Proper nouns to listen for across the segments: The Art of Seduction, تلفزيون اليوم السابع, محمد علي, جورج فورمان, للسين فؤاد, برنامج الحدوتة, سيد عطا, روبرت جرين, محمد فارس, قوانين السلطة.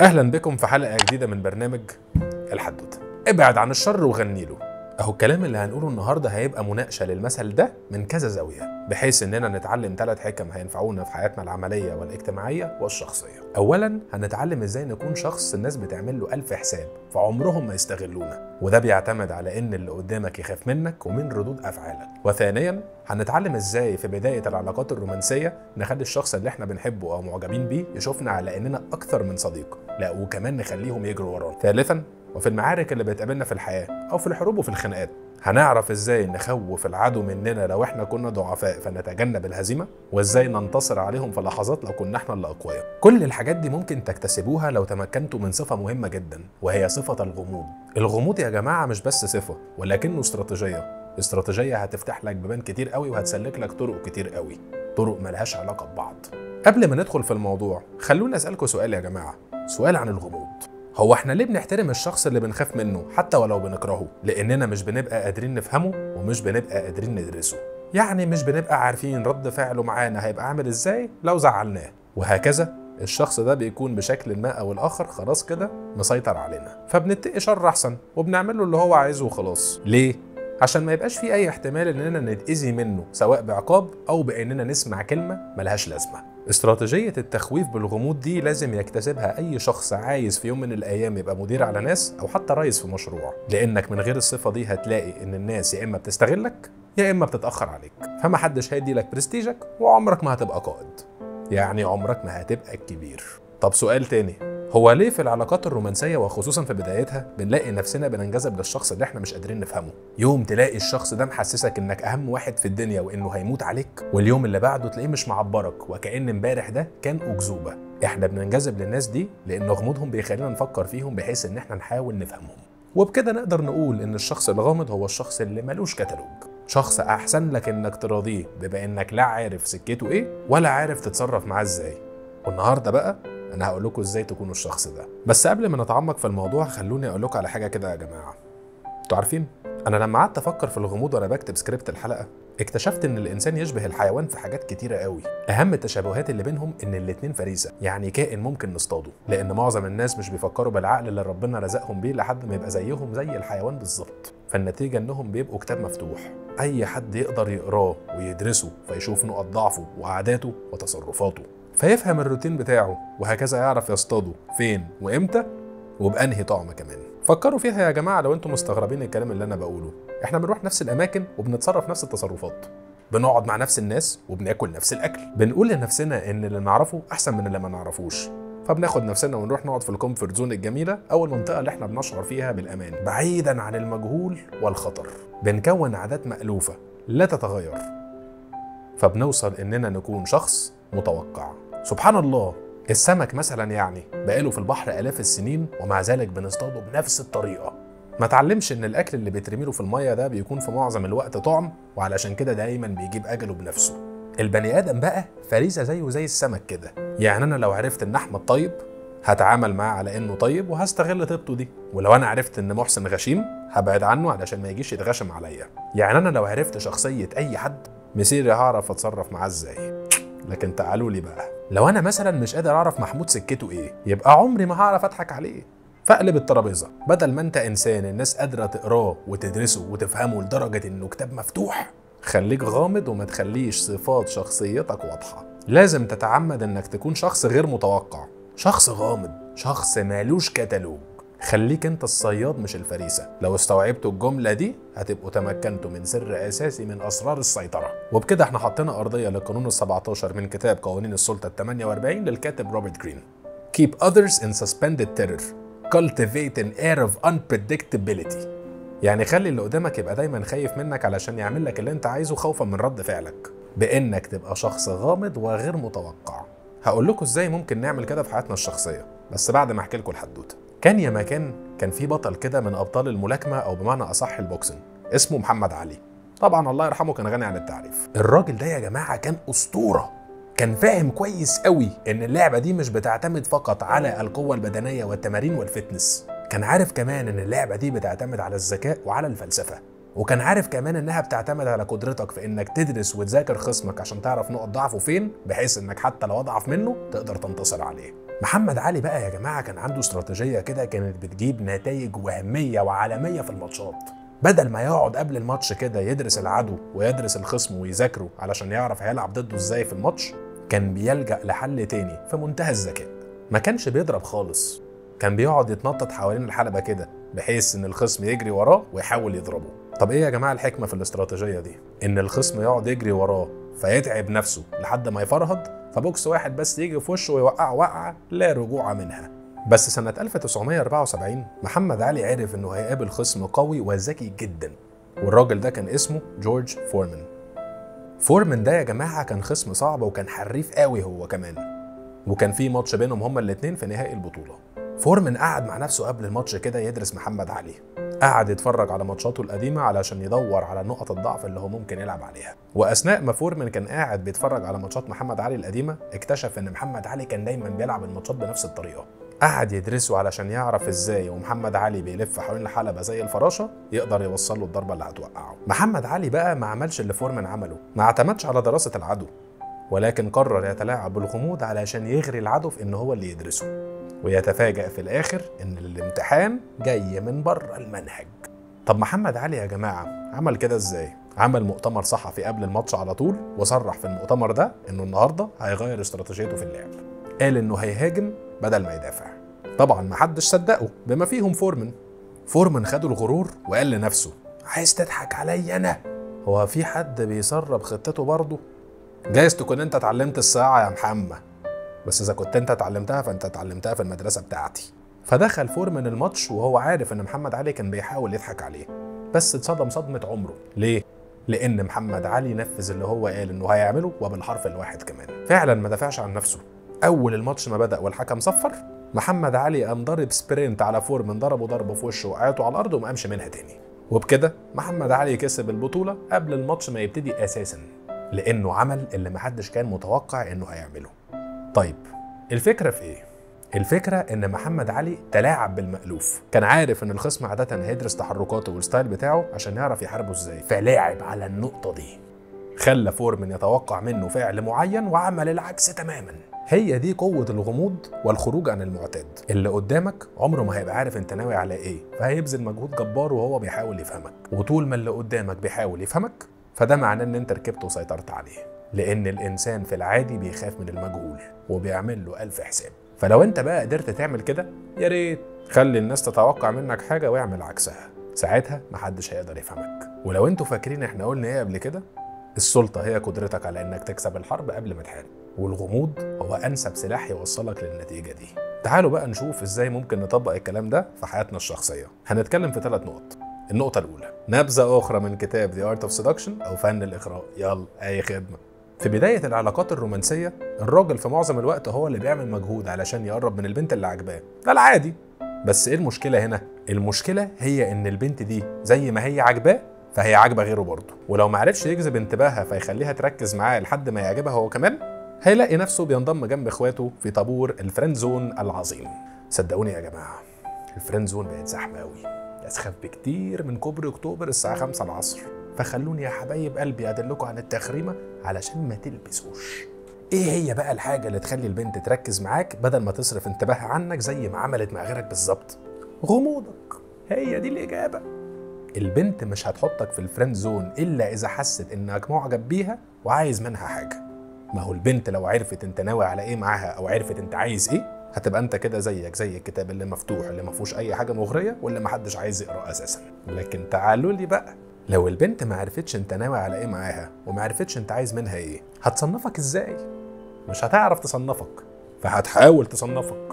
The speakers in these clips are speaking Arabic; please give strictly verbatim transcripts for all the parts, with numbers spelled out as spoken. اهلا بكم في حلقه جديده من برنامج الحدوته. ابعد عن الشر وغني له. اهو الكلام اللي هنقوله النهارده هيبقى مناقشه للمثل ده من كذا زاويه، بحيث اننا نتعلم ثلاث حكم هينفعونا في حياتنا العمليه والاجتماعيه والشخصيه. اولا هنتعلم ازاي نكون شخص الناس بتعمل له ألف حساب فعمرهم ما يستغلونا، وده بيعتمد على ان اللي قدامك يخاف منك ومن ردود افعالك. وثانيا هنتعلم ازاي في بدايه العلاقات الرومانسيه نخلي الشخص اللي احنا بنحبه او معجبين بيه يشوفنا على اننا اكثر من صديق، لا وكمان نخليهم يجروا ورانا. ثالثا وفي المعارك اللي بتقابلنا في الحياه او في الحروب وفي الخناقات، هنعرف ازاي نخوف العدو مننا لو احنا كنا ضعفاء فنتجنب الهزيمه، وازاي ننتصر عليهم في لحظات لو كنا احنا اللي اقوياء. كل الحاجات دي ممكن تكتسبوها لو تمكنتوا من صفه مهمه جدا، وهي صفه الغموض. الغموض يا جماعه مش بس صفه، ولكنه استراتيجيه. استراتيجيه هتفتح لك بيبان كتير قوي وهتسلك لك طرق كتير قوي، طرق ملهاش علاقه ببعض. قبل ما ندخل في الموضوع خلونا اسالكم سؤال يا جماعه، سؤال عن الغموض. هو احنا ليه بنحترم الشخص اللي بنخاف منه حتى ولو بنكرهه؟ لاننا مش بنبقى قادرين نفهمه ومش بنبقى قادرين ندرسه، يعني مش بنبقى عارفين رد فعله معانا هيبقى عامل ازاي لو زعلناه، وهكذا الشخص ده بيكون بشكل ما او الاخر خلاص كده مسيطر علينا، فبنتقي شر احسن وبنعمل له اللي هو عايزه وخلاص. ليه؟ عشان ما يبقاش في اي احتمال اننا نتاذي منه، سواء بعقاب او باننا نسمع كلمه ملهاش لازمه. استراتيجية التخويف بالغموض دي لازم يكتسبها أي شخص عايز في يوم من الأيام يبقى مدير على ناس أو حتى رئيس في مشروع، لأنك من غير الصفة دي هتلاقي إن الناس يا إما بتستغلك يا إما بتتأخر عليك، فما حدش هيديلك برستيجك وعمرك ما هتبقى قائد، يعني عمرك ما هتبقى الكبير. طب سؤال تاني، هو ليه في العلاقات الرومانسية وخصوصا في بدايتها بنلاقي نفسنا بننجذب للشخص اللي احنا مش قادرين نفهمه؟ يوم تلاقي الشخص ده محسسك انك اهم واحد في الدنيا وانه هيموت عليك، واليوم اللي بعده تلاقيه مش معبرك وكأن امبارح ده كان أكذوبة. احنا بننجذب للناس دي لان غموضهم بيخلينا نفكر فيهم بحيث ان احنا نحاول نفهمهم، وبكده نقدر نقول ان الشخص الغامض هو الشخص اللي ملوش كتالوج، شخص احسن لك انك تراضيه بما انك لا عارف سكته ايه ولا عارف تتصرف معاه ازاي. والنهارده بقى انا هقول لكم ازاي تكونوا الشخص ده. بس قبل ما نتعمق في الموضوع خلوني اقول لكم على حاجه كده يا جماعه. انتوا عارفين انا لما قعدت افكر في الغموض وانا بكتب سكريبت الحلقه اكتشفت ان الانسان يشبه الحيوان في حاجات كتيره قوي. اهم التشابهات اللي بينهم ان الاتنين فريسه، يعني كائن ممكن نصطاده، لان معظم الناس مش بيفكروا بالعقل اللي ربنا رزقهم بيه لحد ما يبقى زيهم زي الحيوان بالظبط، فالنتيجه انهم بيبقوا كتاب مفتوح اي حد يقدر يقراه ويدرسه فيشوف نقط ضعفه وعاداته وتصرفاته، فيفهم الروتين بتاعه، وهكذا يعرف يصطاده فين وامتى وبأنهي طعم كمان. فكروا فيها يا جماعه لو انتم مستغربين الكلام اللي انا بقوله، احنا بنروح نفس الاماكن وبنتصرف نفس التصرفات، بنقعد مع نفس الناس وبناكل نفس الاكل، بنقول لنفسنا ان اللي نعرفه احسن من اللي ما نعرفوش، فبناخد نفسنا ونروح نقعد في الكومفورت زون الجميله او المنطقه اللي احنا بنشعر فيها بالامان بعيدا عن المجهول والخطر، بنكون عادات مألوفه لا تتغير، فبنوصل اننا نكون شخص متوقع. سبحان الله، السمك مثلا يعني بقاله في البحر آلاف السنين ومع ذلك بنصطاده بنفس الطريقة. ما تعلمش ان الاكل اللي بيترميله في المية ده بيكون في معظم الوقت طعم، وعلشان كده دايما بيجيب اجله بنفسه. البني ادم بقى فريسة زيه زي السمك كده، يعني انا لو عرفت ان احمد طيب هتعامل معاه على انه طيب وهستغل طيبته دي، ولو انا عرفت ان محسن غشيم هبعد عنه علشان ما يجيش يتغشم عليا، يعني انا لو عرفت شخصية اي حد مسيري هعرف اتصرف معاه ازاي. لكن تعالوا لي بقى لو انا مثلا مش قادر اعرف محمود سكته ايه، يبقى عمري ما هعرف اضحك عليه، فاقلب الترابيزه. بدل ما انت انسان الناس قادره تقراه وتدرسه وتفهمه لدرجه انه كتاب مفتوح، خليك غامض وما تخليش صفات شخصيتك واضحه. لازم تتعمد انك تكون شخص غير متوقع، شخص غامض، شخص مالوش كتالوج. خليك انت الصياد مش الفريسه. لو استوعبتوا الجمله دي هتبقوا تمكنتوا من سر اساسي من اسرار السيطره. وبكده احنا حطينا ارضيه للقانون السبعتاشر من كتاب قوانين السلطه التمانية واربعين للكاتب روبرت جرين. Keep others in suspended terror, cultivate an air of unpredictability. يعني خلي اللي قدامك يبقى دايما خايف منك علشان يعمل لك اللي انت عايزه خوفا من رد فعلك، بانك تبقى شخص غامض وغير متوقع. هقول لكم ازاي ممكن نعمل كده في حياتنا الشخصيه، بس بعد ما احكي لكم الحدوته. كان يا ما كان كان في بطل كده من ابطال الملاكمه او بمعنى اصح البوكسنج، اسمه محمد علي. طبعا الله يرحمه كان غني عن التعريف. الراجل ده يا جماعه كان اسطوره، كان فاهم كويس قوي ان اللعبه دي مش بتعتمد فقط على القوه البدنيه والتمارين والفتنس، كان عارف كمان ان اللعبه دي بتعتمد على الذكاء وعلى الفلسفه، وكان عارف كمان انها بتعتمد على قدرتك في انك تدرس وتذاكر خصمك عشان تعرف نقط ضعفه فين، بحيث انك حتى لو اضعف منه تقدر تنتصر عليه. محمد علي بقى يا جماعة كان عنده استراتيجية كده كانت بتجيب نتائج وهمية وعالمية في الماتشات. بدل ما يقعد قبل الماتش كده يدرس العدو ويدرس الخصم ويذاكره علشان يعرف هيلعب ضده ازاي في الماتش، كان بيلجأ لحل تاني في منتهى الذكاء. ما كانش بيضرب خالص، كان بيقعد يتنطط حوالين الحلبة كده بحيث ان الخصم يجري وراه ويحاول يضربه. طب ايه يا جماعة الحكمة في الاستراتيجية دي؟ ان الخصم يقعد يجري وراه فيتعب نفسه لحد ما يفرهد، فبوكس واحد بس يجي في وشه ويوقع وقعه لا رجوع منها. بس سنة ألف وتسعمية أربعة وسبعين محمد علي عرف انه هيقابل خصم قوي وذكي جدا، والراجل ده كان اسمه جورج فورمان. فورمان ده يا جماعة كان خصم صعب وكان حريف قوي هو كمان، وكان في ماتش بينهم هما الاتنين في نهائي البطولة. فورمان قعد مع نفسه قبل الماتش كده يدرس محمد علي، قعد يتفرج على ماتشاته القديمه علشان يدور على نقط الضعف اللي هو ممكن يلعب عليها. واثناء ما فورمان كان قاعد بيتفرج على ماتشات محمد علي القديمه، اكتشف ان محمد علي كان دايما بيلعب الماتشات بنفس الطريقه. قعد يدرسه علشان يعرف ازاي ومحمد علي بيلف حوالين الحلبه زي الفراشه يقدر يوصل له الضربه اللي هتوقعه. محمد علي بقى ما عملش اللي فورمان عمله، ما اعتمدش على دراسه العدو، ولكن قرر يتلاعب بالغموض علشان يغري العدو في ان هو اللي يدرسه، ويتفاجأ في الآخر إن الامتحان جاي من بره المنهج. طب محمد علي يا جماعة عمل كده إزاي؟ عمل مؤتمر صحفي قبل الماتش على طول، وصرح في المؤتمر ده إنه النهارده هيغير استراتيجيته في اللعب. قال إنه هيهاجم بدل ما يدافع. طبعًا محدش صدقه بما فيهم فورمان. فورمان خده الغرور وقال لنفسه: عايز تضحك عليا أنا؟ هو في حد بيسرب خطته برضه؟ جايز تكون أنت اتعلمت الساعة يا محمد، بس إذا كنت أنت اتعلمتها فأنت اتعلمتها في المدرسة بتاعتي. فدخل فورمان الماتش وهو عارف إن محمد علي كان بيحاول يضحك عليه، بس اتصدم صدمة عمره. ليه؟ لأن محمد علي نفذ اللي هو قال إنه هيعمله وبالحرف الواحد كمان. فعلا ما دافعش عن نفسه. أول الماتش ما بدأ والحكم صفر، محمد علي قام ضرب سبرنت على فورمان، ضربه ضربه في وشه وقعته على الأرض وما قامش منها تاني. وبكده محمد علي كسب البطولة قبل الماتش ما يبتدي أساسا، لأنه عمل اللي محدش كان متوقع إنه هيعمله. طيب الفكرة في ايه؟ الفكرة ان محمد علي تلاعب بالمألوف، كان عارف ان الخصم عادة هيدرس تحركاته والستايل بتاعه عشان يعرف يحاربه ازاي، فلاعب على النقطة دي، خلى فورمان يتوقع منه فعل معين وعمل العكس تماما. هي دي قوة الغموض والخروج عن المعتاد، اللي قدامك عمره ما هيبقى عارف انت ناوي على ايه، فهيبذل مجهود جبار وهو بيحاول يفهمك، وطول ما اللي قدامك بيحاول يفهمك فده معناه ان انت ركبت وسيطرت عليه، لأن الإنسان في العادي بيخاف من المجهول وبيعمل له ألف حساب. فلو أنت بقى قدرت تعمل كده يا ريت، خلي الناس تتوقع منك حاجة ويعمل عكسها، ساعتها محدش هيقدر يفهمك. ولو أنتوا فاكرين إحنا قلنا إيه قبل كده؟ السلطة هي قدرتك على إنك تكسب الحرب قبل ما تحارب، والغموض هو أنسب سلاح يوصلك للنتيجة دي. تعالوا بقى نشوف إزاي ممكن نطبق الكلام ده في حياتنا الشخصية. هنتكلم في ثلاث نقط. النقطة الأولى، نبذة أخرى من كتاب The Art of Seduction أو فن الإغراء. يلا أي خدمة. في بداية العلاقات الرومانسية الراجل في معظم الوقت هو اللي بيعمل مجهود علشان يقرب من البنت اللي عاجباه، ده العادي. بس إيه المشكلة هنا؟ المشكلة هي إن البنت دي زي ما هي عاجباه فهي عاجبة غيره برضه، ولو معرفش يجذب انتباهها فيخليها تركز معاه لحد ما يعجبها هو كمان، هيلاقي نفسه بينضم جنب إخواته في طابور الفريند زون العظيم. صدقوني يا جماعة الفريند زون بقت زحمة أوي، أسخف بكتير من كوبري أكتوبر الساعة خمسة العصر، فخلوني يا حبايب قلبي أدلكوا عن التخريمة علشان ما تلبسوش. إيه هي بقى الحاجة اللي تخلي البنت تركز معاك بدل ما تصرف انتباهها عنك زي ما عملت مع غيرك بالظبط؟ غموضك، هي دي الإجابة. البنت مش هتحطك في الفريند زون إلا إذا حست إنك معجب بيها وعايز منها حاجة. ما هو البنت لو عرفت أنت ناوي على إيه معاها أو عرفت أنت عايز إيه، هتبقى انت كده زيك زي الكتاب اللي مفتوح اللي ما فيهوش اي حاجه مغريه واللي ما حدش عايز يقراه اساسا. لكن تعالوا لي بقى، لو البنت ما عرفتش انت ناوي على ايه معاها وما عرفتش انت عايز منها ايه، هتصنفك ازاي؟ مش هتعرف تصنفك، فهتحاول تصنفك.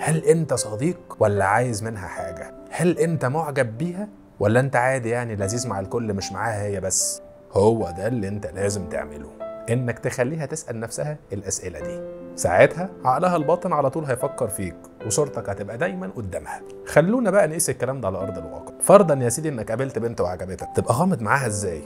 هل انت صديق ولا عايز منها حاجه؟ هل انت معجب بيها ولا انت عادي يعني لذيذ مع الكل مش معاها هي بس؟ هو ده اللي انت لازم تعمله، انك تخليها تسال نفسها الاسئله دي، ساعتها عقلها الباطن على طول هيفكر فيك وصورتك هتبقى دايما قدامها. خلونا بقى نقيس الكلام ده على ارض الواقع. فرضا يا سيدي انك قابلت بنت وعجبتك، تبقى غامض معاها ازاي؟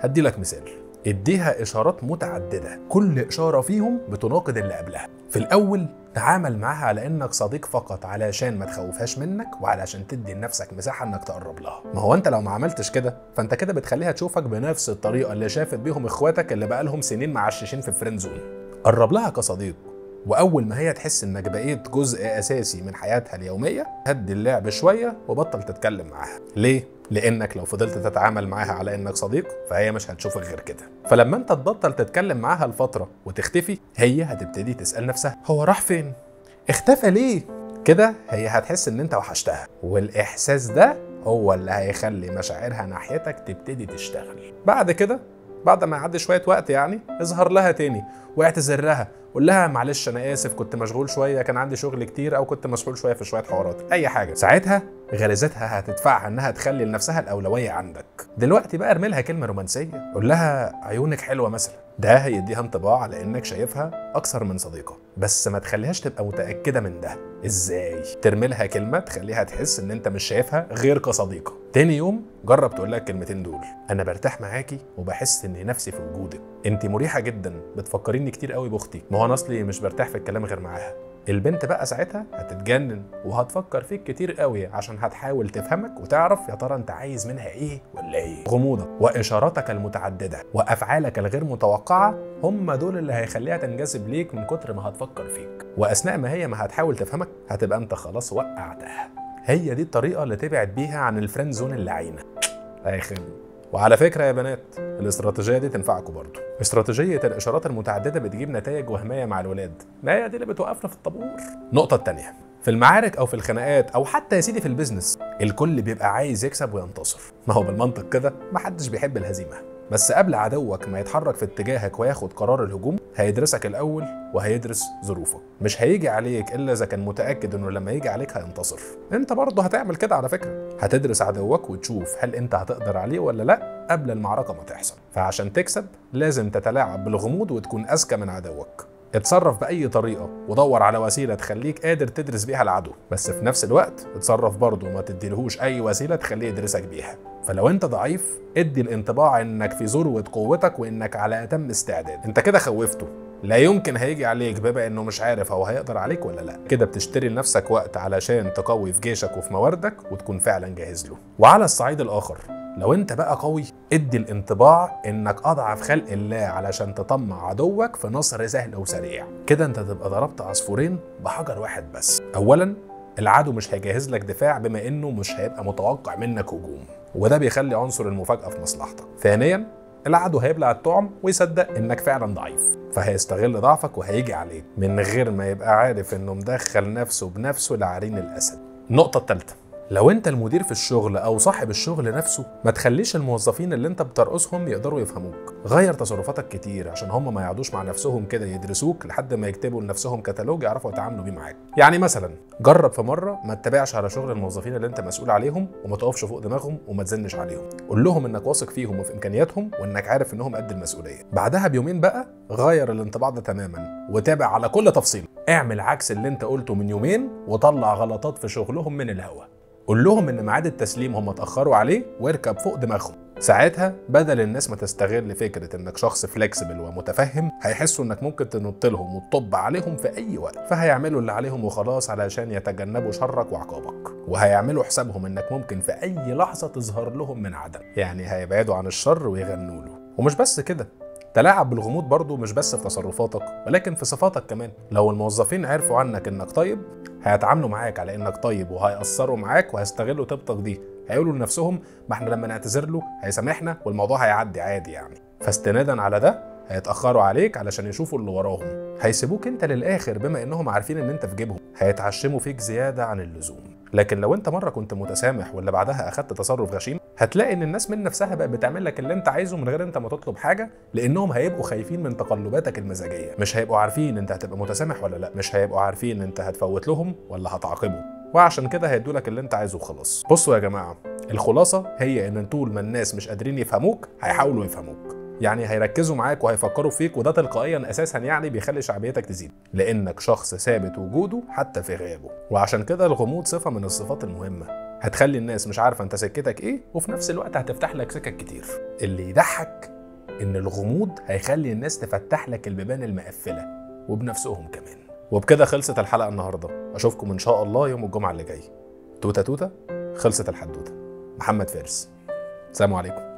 هدي لك مثال. اديها اشارات متعدده، كل اشاره فيهم بتناقض اللي قبلها. في الاول تعامل معاها على انك صديق فقط علشان ما تخوفهاش منك وعلشان تدي لنفسك مساحه انك تقرب لها. ما هو انت لو ما عملتش كده فانت كده بتخليها تشوفك بنفس الطريقه اللي شافت بيهم اخواتك اللي بقالهم سنين معششين في الفريند زون. قرب لها كصديق واول ما هي تحس انك بقيت جزء اساسي من حياتها اليوميه هدي اللعب شويه وبطل تتكلم معاها. ليه؟ لانك لو فضلت تتعامل معاها على انك صديق فهي مش هتشوفك غير كده، فلما انت تبطل تتكلم معاها لفتره وتختفي هي هتبتدي تسال نفسها هو راح فين؟ اختفى ليه؟ كده هي هتحس ان انت وحشتها، والاحساس ده هو اللي هيخلي مشاعرها ناحيتك تبتدي تشتغل. بعد كده بعد ما يعدي شويه وقت يعني اظهر لها تاني واعتذر لها، قول لها معلش انا اسف كنت مشغول شويه، كان عندي شغل كتير، او كنت مسحول شويه في شويه حوارات، اي حاجه. ساعتها غريزتها هتدفعها انها تخلي لنفسها الاولويه عندك. دلوقتي بقى ارمي لها كلمه رومانسيه، قول لها عيونك حلوه مثلا، ده هيديها انطباع على انك شايفها اكثر من صديقه، بس ما تخليهاش تبقى متاكده من ده. ازاي؟ ترمي لها كلمه تخليها تحس ان انت مش شايفها غير كصديقه. تاني يوم جرب تقول لها الكلمتين دول، انا برتاح معاكي وبحس ان نفسي في وجودك، انت مريحه جدا، بتفكريني كتير قوي باختي، ما هو انا اصلي مش برتاح في الكلام غير معاها. البنت بقى ساعتها هتتجنن وهتفكر فيك كتير قوي عشان هتحاول تفهمك وتعرف يا ترى انت عايز منها ايه ولا ايه. غموضك واشاراتك المتعدده وافعالك الغير متوقعه هم دول اللي هيخليها تنجذب ليك من كتر ما هتفكر فيك، واثناء ما هي ما هتحاول تفهمك هتبقى انت خلاص وقعتها. هي دي الطريقه اللي تبعد بيها عن الفريند زون اللعينه. اخر وعلى فكره يا بنات الاستراتيجيه دي تنفعكم برضو. استراتيجيه الاشارات المتعدده بتجيب نتائج وهميه مع الولاد، ما هي دي اللي بتوقفنا في الطابور. النقطه الثانيه، في المعارك او في الخناقات او حتى يا سيدي في البيزنس الكل بيبقى عايز يكسب وينتصر، ما هو بالمنطق كده محدش بيحب الهزيمه، بس قبل عدوك ما يتحرك في اتجاهك وياخد قرار الهجوم هيدرسك الاول وهيدرس ظروفك، مش هيجي عليك الا اذا كان متاكد انه لما يجي عليك هينتصر. انت برضه هتعمل كده على فكره، هتدرس عدوك وتشوف هل انت هتقدر عليه ولا لا قبل المعركه ما تحصل. فعشان تكسب لازم تتلاعب بالغموض وتكون اذكى من عدوك. اتصرف باي طريقه ودور على وسيله تخليك قادر تدرس بيها العدو، بس في نفس الوقت اتصرف برضه ما تديلهوش اي وسيله تخليه يدرسك بيها. فلو انت ضعيف ادي الانطباع انك في ذروه قوتك وانك على اتم استعداد. انت كده خوفته، لا يمكن هيجي عليك بما انه مش عارف هو هيقدر عليك ولا لا، كده بتشتري لنفسك وقت علشان تقوي في جيشك وفي مواردك وتكون فعلا جاهز له. وعلى الصعيد الاخر لو انت بقى قوي ادي الانطباع انك اضعف خلق الله علشان تطمع عدوك في نصر سهل وسريع، كده انت تبقى ضربت عصفورين بحجر واحد بس. اولا العدو مش هيجهز لك دفاع بما انه مش هيبقى متوقع منك هجوم، وده بيخلي عنصر المفاجأة في مصلحتك. ثانيا العدو هيبلع الطعم ويصدق انك فعلا ضعيف، فهيستغل ضعفك وهيجي عليك من غير ما يبقى عارف انه مدخل نفسه بنفسه لعرين الاسد. النقطة الثالثة، لو انت المدير في الشغل او صاحب الشغل نفسه ما تخليش الموظفين اللي انت بترقصهم يقدروا يفهموك، غير تصرفاتك كتير عشان هم ما يقعدوش مع نفسهم كده يدرسوك لحد ما يكتبوا لنفسهم كتالوج يعرفوا يتعاملوا بيه معاك. يعني مثلا جرب في مره ما تتابعش على شغل الموظفين اللي انت مسؤول عليهم وما تقفش فوق دماغهم وما تزنش عليهم، قول لهم انك واثق فيهم وفي امكانياتهم وانك عارف انهم قد المسؤوليه. بعدها بيومين بقى غير الانطباع ده تماما وتابع على كل تفصيله، اعمل عكس اللي انت قلته من يومين وطلع غلطات في شغلهم من الهوا، قول لهم ان ميعاد التسليم هم اتاخروا عليه واركب فوق دماغهم. ساعتها بدل الناس ما تستغل فكره انك شخص فلكسبل ومتفهم هيحسوا انك ممكن تنطلهم وتطب عليهم في اي وقت، فهيعملوا اللي عليهم وخلاص علشان يتجنبوا شرك وعقابك، وهيعملوا حسابهم انك ممكن في اي لحظه تظهر لهم من عدم، يعني هيبعدوا عن الشر ويغنوا له. ومش بس كده، تلاعب بالغموض برضه مش بس في تصرفاتك ولكن في صفاتك كمان. لو الموظفين عرفوا عنك انك طيب هيتعاملوا معاك على انك طيب وهيأثروا معاك وهيستغلوا طيبتك دي، هيقولوا لنفسهم ما احنا لما نعتذر له هيسامحنا والموضوع هيعدي عادي يعني، فاستنادا على ده هيتأخروا عليك علشان يشوفوا اللي وراهم، هيسيبوك انت للآخر بما انهم عارفين ان انت في جيبهم، هيتعشموا فيك زيادة عن اللزوم. لكن لو انت مره كنت متسامح واللي بعدها اخدت تصرف غشيم هتلاقي ان الناس من نفسها بقى بتعمل لك اللي انت عايزه من غير انت ما تطلب حاجه، لانهم هيبقوا خايفين من تقلباتك المزاجيه، مش هيبقوا عارفين انت هتبقى متسامح ولا لا، مش هيبقوا عارفين انت هتفوت لهم ولا هتعاقبهم، وعشان كده هيدوا لك اللي انت عايزه وخلاص. بصوا يا جماعه، الخلاصه هي ان طول ما الناس مش قادرين يفهموك هيحاولوا يفهموك، يعني هيركزوا معاك وهيفكروا فيك، وده تلقائيا اساسا يعني بيخلي شعبيتك تزيد لانك شخص ثابت وجوده حتى في غيابه. وعشان كده الغموض صفه من الصفات المهمه، هتخلي الناس مش عارفه انت سكتك ايه وفي نفس الوقت هتفتح لك سكك كتير. اللي يضحك ان الغموض هيخلي الناس تفتح لك البيبان المقفله وبنفسهم كمان. وبكده خلصت الحلقه النهارده، اشوفكم ان شاء الله يوم الجمعه اللي جاي. توته توته خلصت الحدوته. محمد فارس، سلام عليكم.